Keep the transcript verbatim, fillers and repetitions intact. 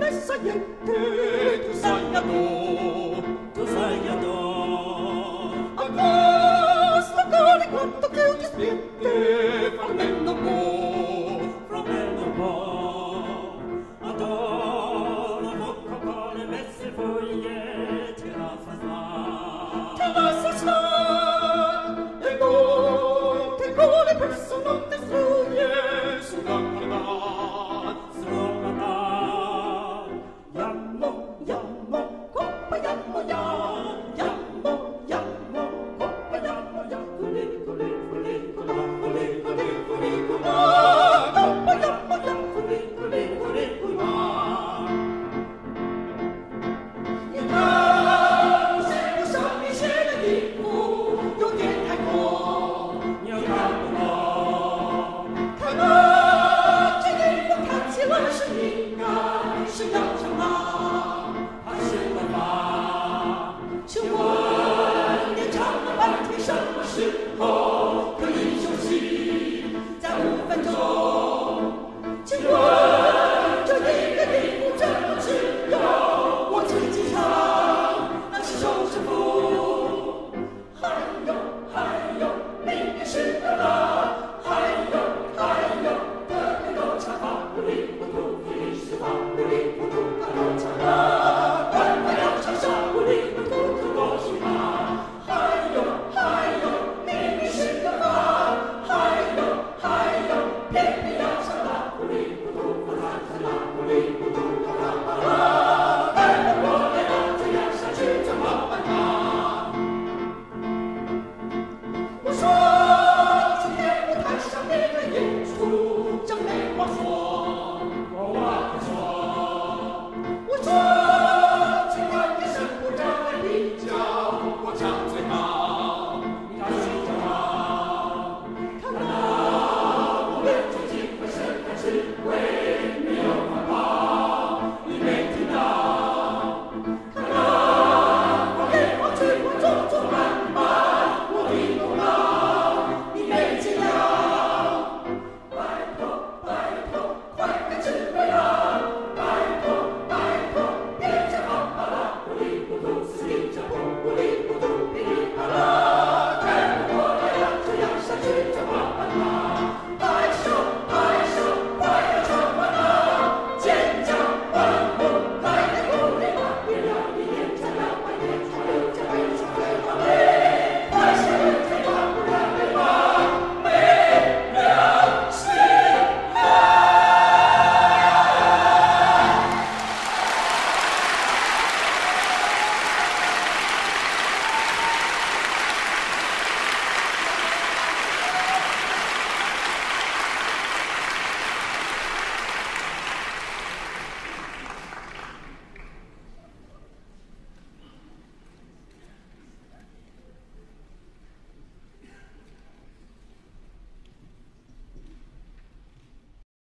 Messiah,